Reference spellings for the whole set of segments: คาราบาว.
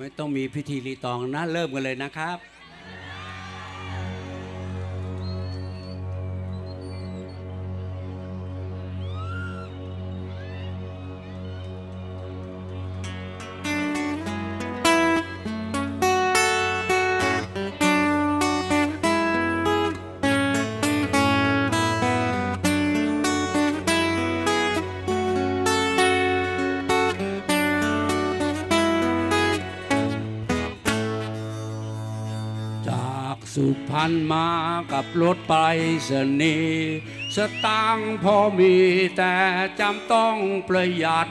ไม่ต้องมีพิธีรีตองนะเริ่มกันเลยนะครับสุพรรณมากับรถไปสนีสตางค์พอมีแต่จำต้องประหยัด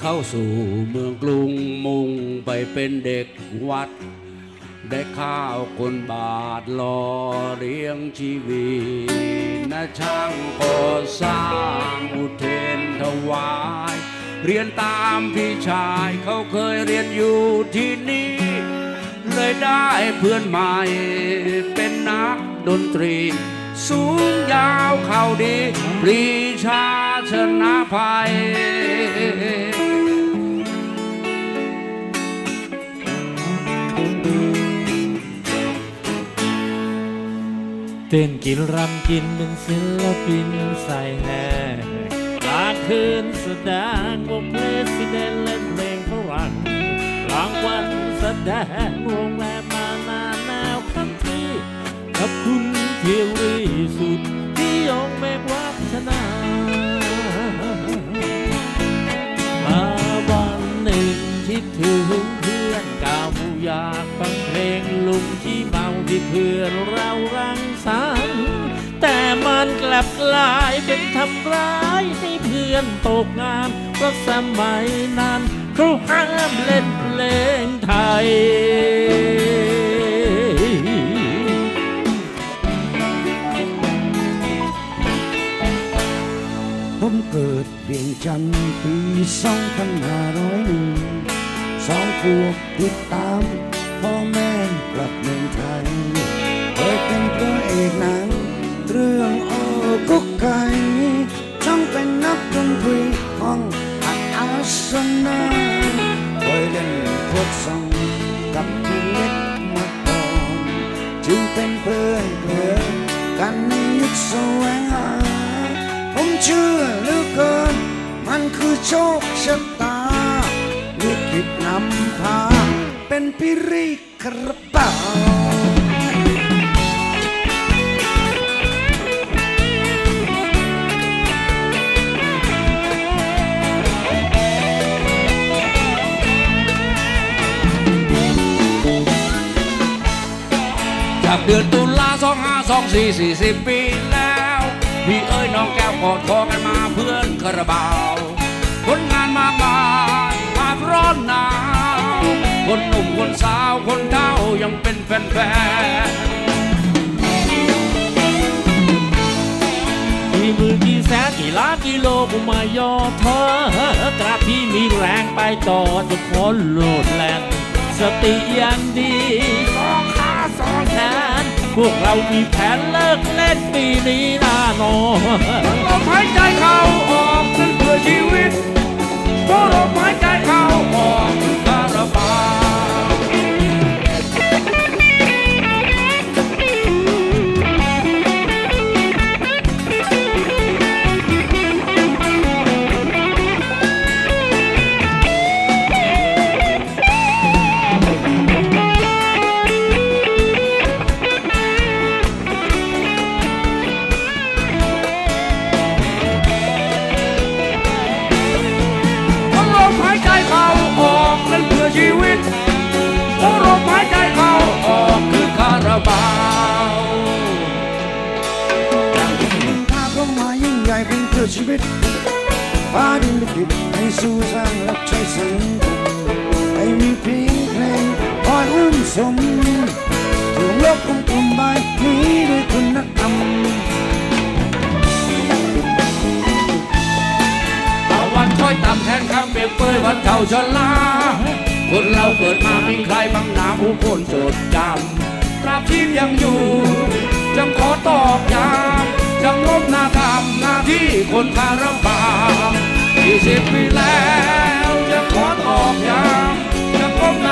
เข้าสู่เมืองกรุงมุ่งไปเป็นเด็กวัดได้ข้าวคนบาทรอเลี้ยงชีวิตนะช่างก่อสร้างอุเทนถวายเรียนตามพี่ชายเขาเคยเรียนอยู่ที่นี่เลยได้เพื่อนใหม่เป็นนักดนตรีสูงยาวเข่าดีปรีชาชนะภัยเต้นกินรำกินเป็นศิลปินใส่แห่กลางคืนแสดงวงเพลงสิเดนเล่นเพลงฝรั่งกลางวันแสดงวงแรมมานานแนวคันทรีกับคุณเทียรีสุดที่ยงเมฆวัฒนามาวันหนึ่งคิดถึงเพื่อนเก่าอยากฟังเพลงลุงที่เมาที่เพื่อนเรารังสรรค์แต่มันกลับกลายเป็นทำร้ายให้เพื่อนตกงานเพราะสมัยนั้นเขาห้ามเล่นเพลงไทยผมเกิดเวียงจันทร์ปี25012 ขวบติดตามพ่อแม่กลับเมืองไทยเคยเป็นพระเอกหนังเรื่องโอ้กุ๊กไก่ต้องเป็นนักดนตรีของอาสนะเคยเล่นพวกซองกับพี่เล็กมาก่อนจึงเป็นเพื่อนเพื่อนกันในยุคแสวงหาผมเชื่อเหลือเกินมันคือโชคชะตาลิขิตนำพาเป็นพิริกระเป๋าเดือนตุลา2524 40 ปีแล้วพี่เอ้ยน้องแก้วกอดคอกันมาเพื่อนคาราบาวคนงานมากมายภาคร้อนหนาวคนหนุ่มคนสาวคนเฒ่ายังเป็นแฟนๆกี่หมื่นกี่แสนกี่ล้านกี่โลกูไม่ย่อท้อกระพี่มีแรงไปต่อจะพ้นโลดแล่นสติยังดีพวกเรามีแผนเลิกเล่นปีนี้น่านอนลมหายใจเข้าออกนั่นเพื่อชีวิตเพราะลมหายใจเข้าออกคือคาราบาวชีวิตพาดินลูกดิบให้สู้สร้างรับใช้สังคมให้มีเพลงเพลงอ่อนอุ้มสมถูกโลกคุ้มคุมใบนี้ด้วยคุณธรรมตะวันค่อยต่ำแทนคำเปรียบเปยวันเท่าชะลาคนเราเกิดมาไม่ใครบางหนาผู้คนจดจำราบที่ยังอยู่จังขอตอกย้ำจังลบหน้าทำหน้าที่คนคาราบาว40 ปีแล้วยังขอตอกย้ำจังลบหน้า